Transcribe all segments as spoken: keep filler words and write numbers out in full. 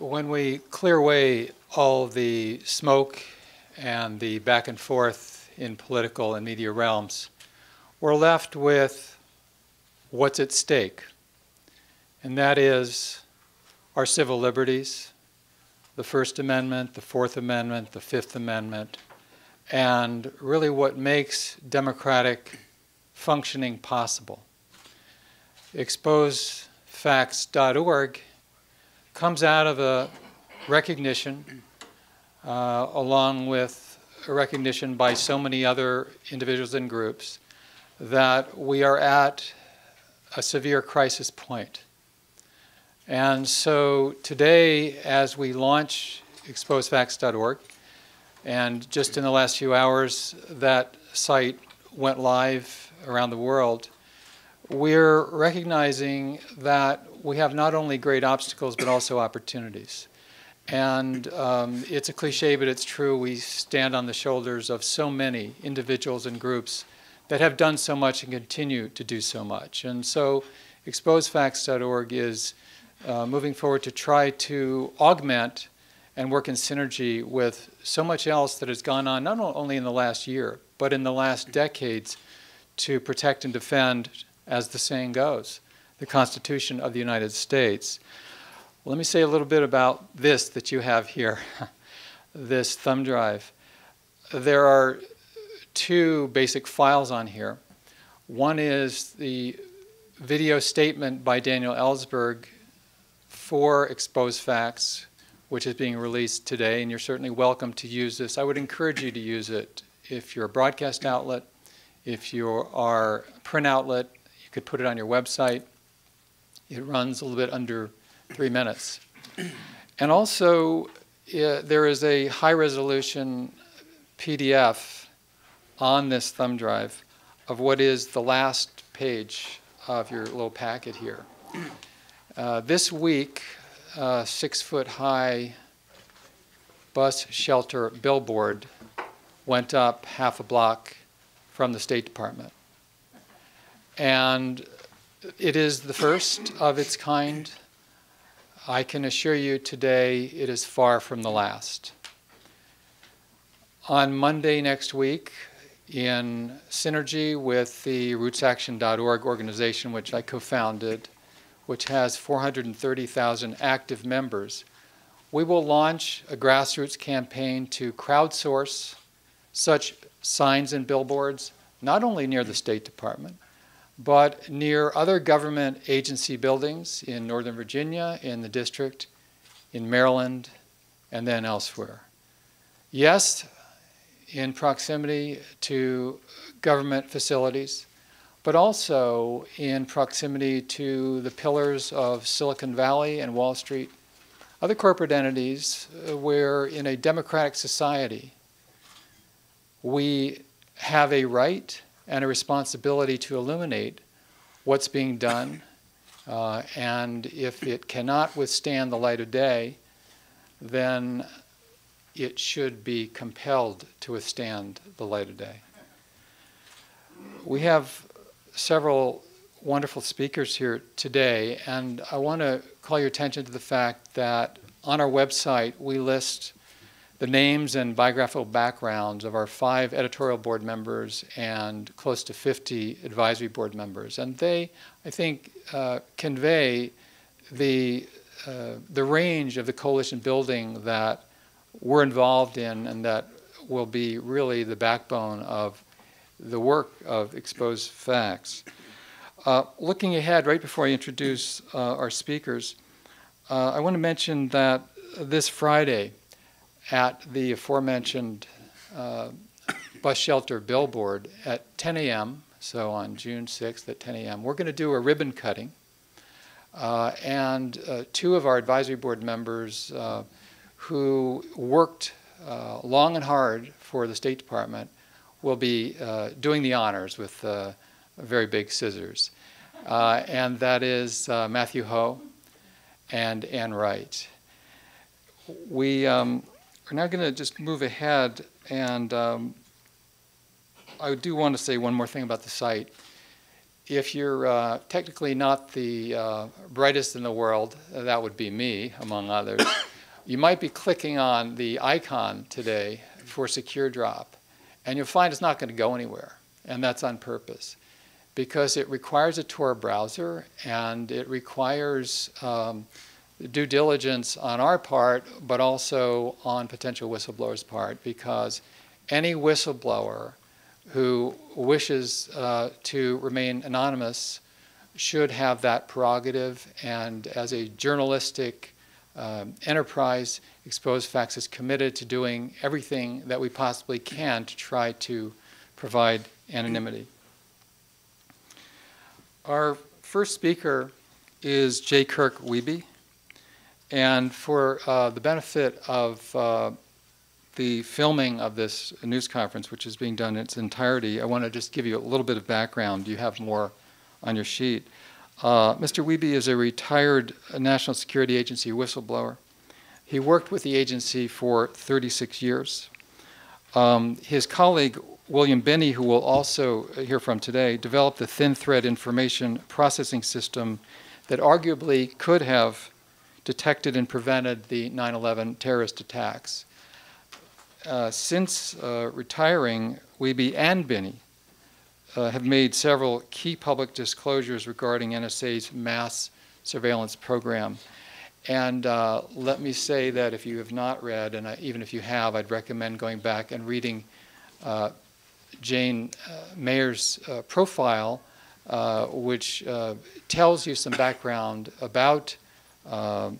when we clear away all the smoke and the back and forth in political and media realms, we're left with what's at stake. And that is our civil liberties, the First Amendment, the Fourth Amendment, the Fifth Amendment, and really what makes democratic functioning possible. expose facts dot org comes out of a recognition, uh, along with a recognition by so many other individuals and groups, that we are at a severe crisis point. And so today, as we launch expose facts dot org, and just in the last few hours, that site went live around the world, we're recognizing that we have not only great obstacles, but also opportunities. And um, it's a cliche, but it's true. We stand on the shoulders of so many individuals and groups that have done so much and continue to do so much. And so expose facts dot org is uh, moving forward to try to augment and work in synergy with so much else that has gone on, not only in the last year, but in the last decades, to protect and defend, as the saying goes, the Constitution of the United States. Let me say a little bit about this that you have here, this thumb drive. There are two basic files on here. One is the video statement by Daniel Ellsberg for Expose Facts, which is being released today, and you're certainly welcome to use this. I would encourage you to use it. If you're a broadcast outlet, if you are a print outlet, you could put it on your website. It runs a little bit under three minutes. And also, uh, there is a high-resolution P D F on this thumb drive of what is the last page of your little packet here. Uh, this week, Uh, six-foot-high bus shelter billboard went up half a block from the State Department. And it is the first of its kind. I can assure you today it is far from the last. On Monday next week, in synergy with the Roots Action dot org organization, which I co-founded, which has four hundred thirty thousand active members, we will launch a grassroots campaign to crowdsource such signs and billboards, not only near the State Department, but near other government agency buildings in Northern Virginia, in the district, in Maryland, and then elsewhere. Yes, in proximity to government facilities, but also in proximity to the pillars of Silicon Valley and Wall Street, other corporate entities where, in a democratic society, we have a right and a responsibility to illuminate what's being done. Uh, and if it cannot withstand the light of day, then it should be compelled to withstand the light of day. We have several wonderful speakers here today, and I want to call your attention to the fact that on our website we list the names and biographical backgrounds of our five editorial board members and close to fifty advisory board members, and they, I think, uh, convey the uh, the range of the coalition building that we're involved in, and that will be really the backbone of the work of Expose Facts. Uh, looking ahead, right before I introduce uh, our speakers, uh, I want to mention that this Friday at the aforementioned uh, bus shelter billboard at ten A M, so on June sixth at ten A M, we're going to do a ribbon cutting. Uh, and uh, two of our advisory board members uh, who worked uh, long and hard for the State Department will be uh, doing the honors with uh, very big scissors. Uh, and that is uh, Matthew Ho and Ann Wright. We um, are now going to just move ahead, and um, I do want to say one more thing about the site. If you're uh, technically not the uh, brightest in the world, that would be me, among others. You might be clicking on the icon today for SecureDrop, and you'll find it's not going to go anywhere, and that's on purpose, because it requires a Tor browser, and it requires um, due diligence on our part, but also on potential whistleblowers' part, because any whistleblower who wishes uh, to remain anonymous should have that prerogative, and as a journalistic um, enterprise, ExposeFacts is committed to doing everything that we possibly can to try to provide anonymity. Our first speaker is J. Kirk Wiebe, and for uh, the benefit of uh, the filming of this news conference, which is being done in its entirety, I want to just give you a little bit of background. You have more on your sheet. Uh, Mister Wiebe is a retired National Security Agency whistleblower. He worked with the agency for thirty-six years. Um, his colleague, William Binney, who we'll also hear from today, developed the thin thread information processing system that arguably could have detected and prevented the nine eleven terrorist attacks. Uh, since uh, retiring, Wiebe and Binney uh, have made several key public disclosures regarding N S A's mass surveillance program. And uh, let me say that if you have not read, and I, even if you have, I'd recommend going back and reading uh, Jane uh, Mayer's uh, profile, uh, which uh, tells you some background about uh,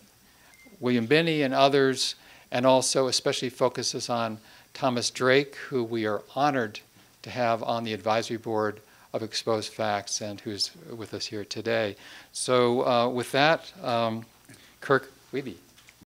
William Binney and others, and also especially focuses on Thomas Drake, who we are honored to have on the advisory board of ExposeFacts and who's with us here today. So uh, with that, um, Kirk Wiebe.